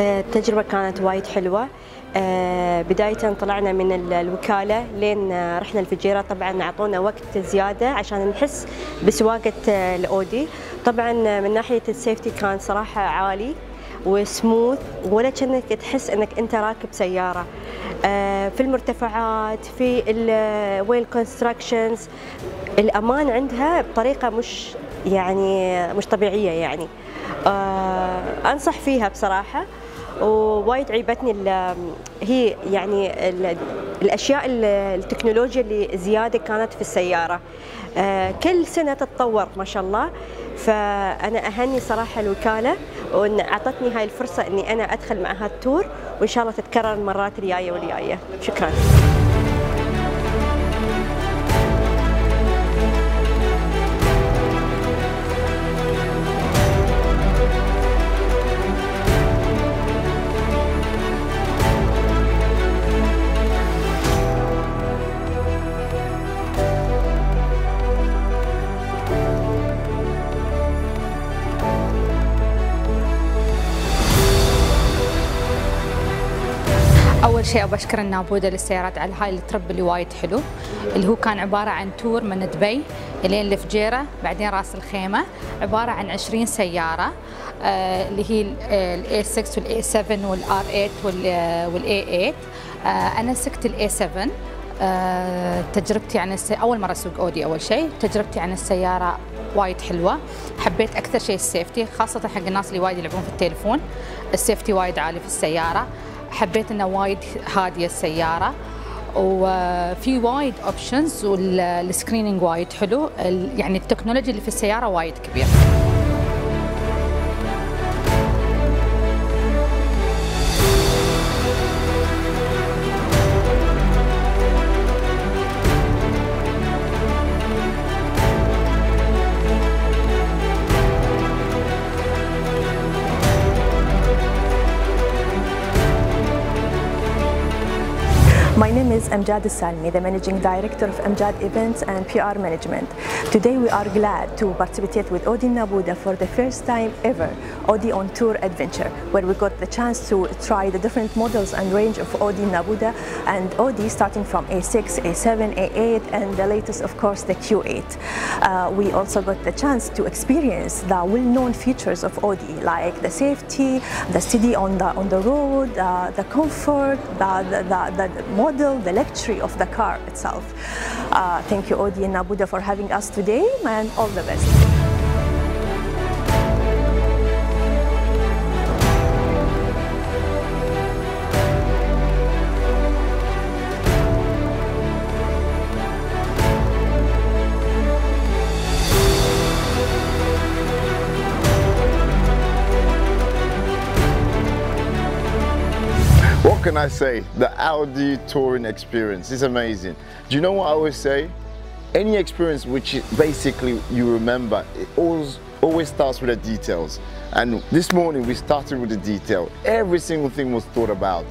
التجربة كانت وايد حلوة. بداية طلعنا من الوكالة لين رحنا الفجيرة، طبعا عطونا وقت زيادة عشان نحس بسواقة الأودي. طبعا من ناحية السيفتي كان صراحة عالي وسموث، ولا كأنك تحس انك انت راكب سيارة. في المرتفعات، في وين الكونستراكشنز، الامان عندها بطريقة مش طبيعية يعني. انصح فيها بصراحة. ووايد عيبتني هي يعني الاشياء التكنولوجيا اللي زياده كانت في السياره. كل سنه تتطور ما شاء الله، فانا اهني صراحه الوكاله وان اعطتني هاي الفرصه اني انا ادخل مع هالتور، وان شاء الله تتكرر المرات الجايه والجايه. شكرا. أول شيء أبغى أشكر النابودة للسيارات على هاي الترب اللي وايد حلو، اللي هو كان عبارة عن تور من دبي إلين الفجيرة بعدين راس الخيمة، عبارة عن 20 سيارة اللي هي ال A6 وال A7 وال R8 وال A8. أنا سكت ال A7. تجربتي عن أول مرة أسوق أودي. أول شيء تجربتي عن السيارة وايد حلوة، حبيت أكثر شيء السيفتي، خاصة حق الناس اللي وايد يلعبون في التليفون. السيفتي وايد عالي في السيارة، حبيت انها وايد هاديه السياره، وفي وايد اوبشنز، والسكريننج وايد حلو، يعني التكنولوجيا اللي في السياره وايد كبيره. My name is Amjad Salmi, the Managing Director of Amjad Events and PR Management. Today we are glad to participate with Audi Nabooda for the first time ever, Audi on Tour Adventure, where we got the chance to try the different models and range of Audi Nabooda and Audi, starting from A6, A7, A8, and the latest, of course, the Q8. We also got the chance to experience the well-known features of Audi, like the safety, the city on the road, the comfort, the the luxury of the car itself. Thank you Audi and Nabooda for having us today, and all the best. What can I say? The Audi touring experience is amazing. Do you know what I always say? Any experience which basically you remember, it always starts with the details. And this morning we started with the detail. Every single thing was thought about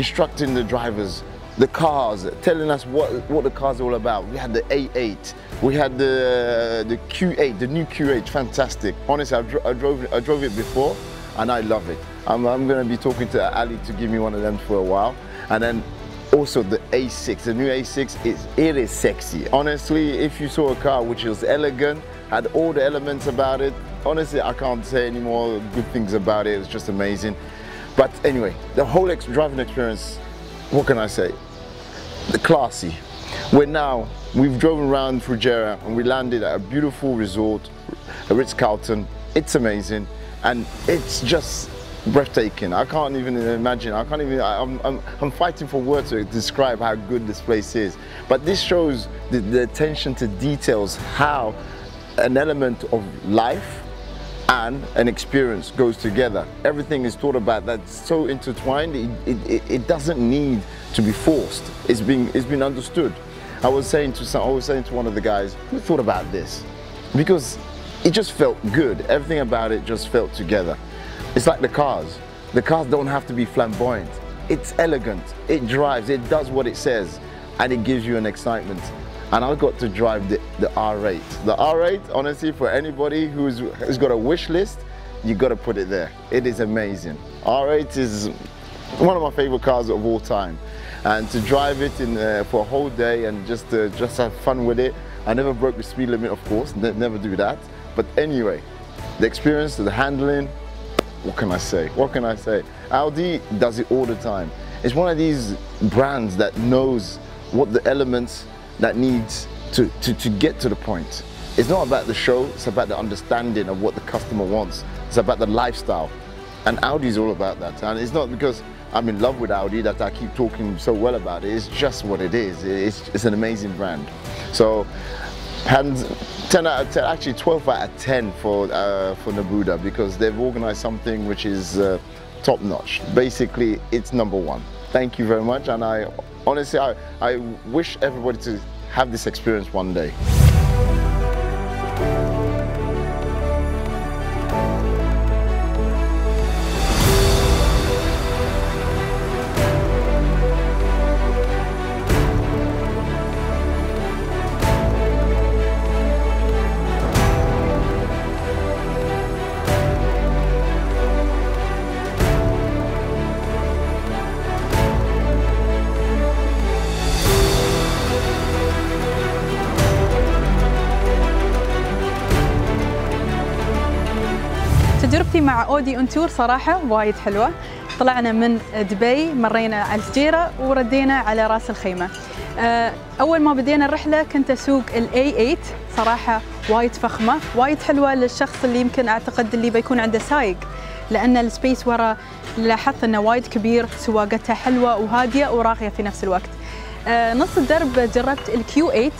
instructing the drivers, the cars, telling us what the cars are all about. We had the A8, we had the Q8, the new Q8, fantastic. Honestly, I drove it before, and I love it. I'm going to be talking to Ali to give me one of them for a while. And then also the A6, the new A6, it is sexy. Honestly, if you saw a car which was elegant, had all the elements about it, honestly, I can't say any more good things about it. It was just amazing. But anyway, the whole driving experience, what can I say? The classy. We've driven around Fujairah and we landed at a beautiful resort, Ritz-Carlton. It's amazing. And it's just breathtaking. I can't even imagine. I'm fighting for words to describe how good this place is. But this shows the attention to details, how an element of life and an experience goes together. Everything is thought about. That's so intertwined. It doesn't need to be forced. It's been understood. I was saying to one of the guys, who thought about this? Because it just felt good. Everything about it just felt together. It's like the cars. The cars don't have to be flamboyant. It's elegant. It drives. It does what it says, and it gives you an excitement. And I got to drive the R8. The R8, honestly, for anybody who's got a wish list, you got to put it there. It is amazing. R8 is one of my favorite cars of all time, and to drive it in for a whole day and just have fun with it. I never broke the speed limit, of course, never do that, but anyway, the experience, the handling, what can I say? What can I say? Audi does it all the time. It's one of these brands that knows what the elements that needs to get to the point. It's not about the show, it's about the understanding of what the customer wants. It's about the lifestyle, and Audi's all about that. And it's not because I'm in love with Audi that I keep talking so well about it. It's just what it is. It's an amazing brand. So, hands 10 out of 10, actually 12 out of 10 for Nabooda, because they've organized something which is top notch. Basically, it's #1. Thank you very much, and I honestly, I wish everybody to have this experience one day. تجربتي مع أودي أون تور صراحة وايد حلوة. طلعنا من دبي، مرينا على الفجيرة وردينا على راس الخيمة. أول ما بدينا الرحلة كنت أسوق الA8، صراحة وايد فخمة، وايد حلوة للشخص اللي يمكن أعتقد اللي بيكون عنده سايق، لأن السبيس ورا لاحظت أنه وايد كبير، سواقتها حلوة وهادية وراقية في نفس الوقت. نص الدرب جربت الQ8،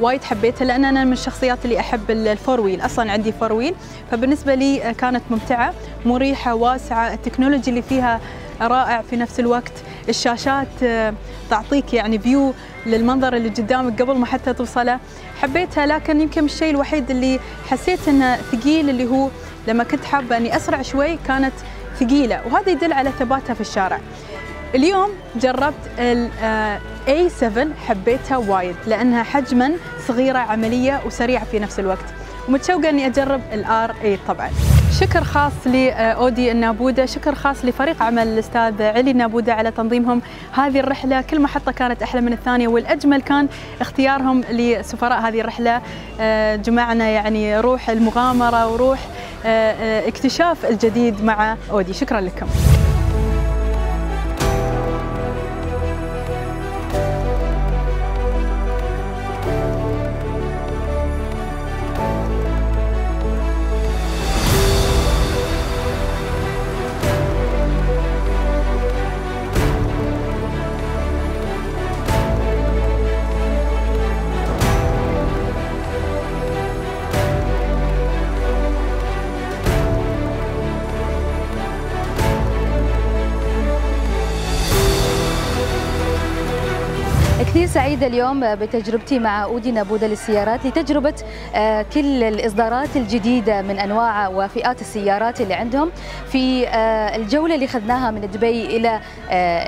وايد حبيتها لأن أنا من الشخصيات اللي أحب الفور ويل، أصلاً عندي فور ويل، فبالنسبة لي كانت ممتعة، مريحة، واسعة، التكنولوجي اللي فيها رائع في نفس الوقت، الشاشات تعطيك يعني فيو للمنظر اللي قدامك قبل ما حتى توصله، حبيتها. لكن يمكن الشيء الوحيد اللي حسيت إنه ثقيل اللي هو لما كنت حابة إني أسرع شوي كانت ثقيلة، وهذا يدل على ثباتها في الشارع. اليوم جربت ال A7، حبيتها وايد لأنها حجما صغيرة، عملية وسريعة في نفس الوقت، ومتشوقة أني أجرب ال R8 طبعا. شكر خاص لأودي النابودة، شكر خاص لفريق عمل الأستاذ علي النابودة على تنظيمهم هذه الرحلة، كل محطة كانت أحلى من الثانية، والأجمل كان اختيارهم لسفراء هذه الرحلة. جمعنا يعني روح المغامرة وروح اكتشاف الجديد مع أودي. شكرا لكم. كثير سعيدة اليوم بتجربتي مع أودي نابودا للسيارات، لتجربة كل الإصدارات الجديدة من أنواع وفئات السيارات اللي عندهم. في الجولة اللي خذناها من دبي إلى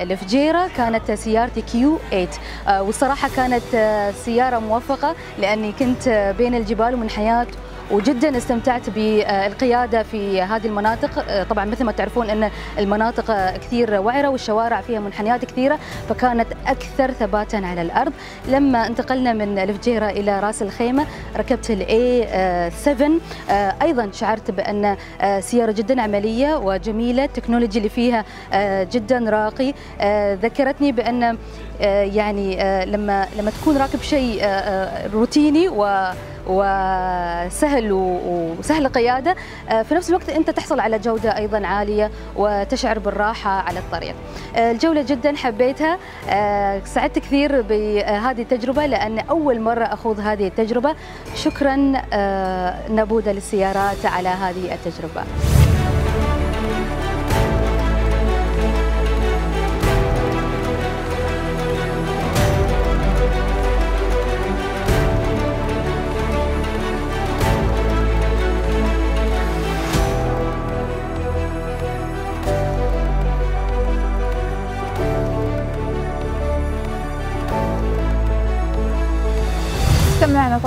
الفجيرة كانت سيارتي Q8، والصراحة كانت سيارة موفقة لأني كنت بين الجبال ومن حياة، وجدا استمتعت بالقيادة في هذه المناطق. طبعا مثل ما تعرفون أن المناطق كثير وعرة والشوارع فيها منحنيات كثيرة، فكانت أكثر ثباتا على الأرض. لما انتقلنا من الفجيرة إلى راس الخيمة ركبت الA7، أيضا شعرت بأن سيارة جدا عملية وجميلة، التكنولوجي اللي فيها جدا راقي، ذكرتني بأن يعني لما تكون راكب شيء روتيني وسهل وسهل القيادة، في نفس الوقت أنت تحصل على جودة أيضا عالية وتشعر بالراحة على الطريق. الجولة جدا حبيتها، سعدت كثير بهذه التجربة لأن أول مرة أخوض هذه التجربة. شكرا نابودا للسيارات على هذه التجربة.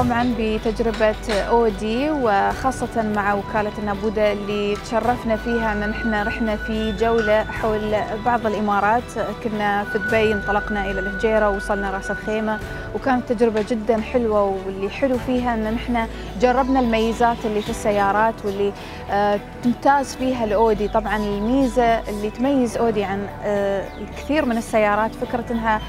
طبعا بتجربة أودي، وخاصة مع وكالة النابودة اللي تشرفنا فيها أن احنا رحنا في جولة حول بعض الإمارات. كنا في دبي، انطلقنا إلى الفجيرة ووصلنا راس الخيمة، وكانت تجربة جدا حلوة، واللي حلو فيها أن احنا جربنا الميزات اللي في السيارات واللي تمتاز فيها الأودي. طبعا الميزة اللي تميز أودي عن الكثير من السيارات فكرة أنها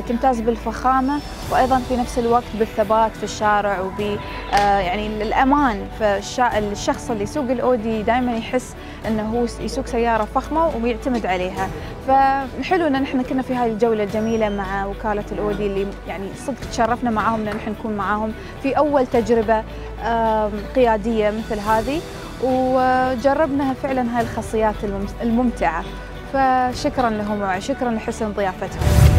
تمتاز بالفخامة، وأيضا في نفس الوقت بالثبات في الشارع وب يعني الأمان. فالشخص اللي يسوق الأودي دائما يحس أنه هو يسوق سيارة فخمة ويعتمد عليها. فحلو أن نحن كنا في هذه الجولة الجميلة مع وكالة الأودي اللي يعني صدق تشرفنا معاهم أن نحن نكون معاهم في أول تجربة قيادية مثل هذه، وجربنا فعلا هاي الخاصيات الممتعة. فشكرا لهم وشكرا لحسن ضيافتهم.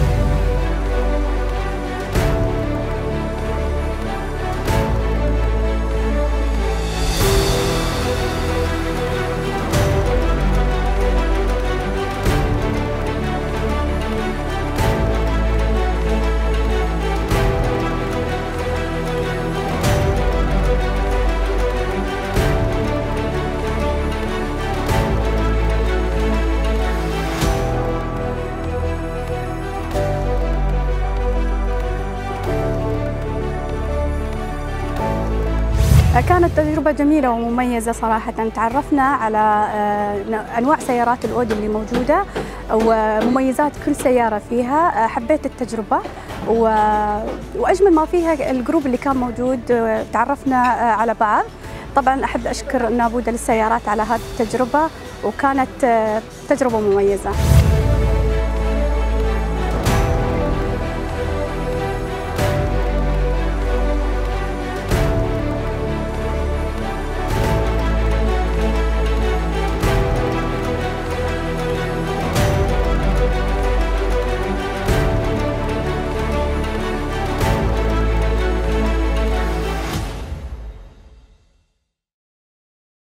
كانت تجربة جميلة ومميزة صراحة. تعرفنا على أنواع سيارات الأودي اللي موجودة ومميزات كل سيارة فيها. حبيت التجربة وأجمل ما فيها الجروب اللي كان موجود، تعرفنا على بعض. طبعا أحب أشكر النابودة للسيارات على هذه التجربة، وكانت تجربة مميزة.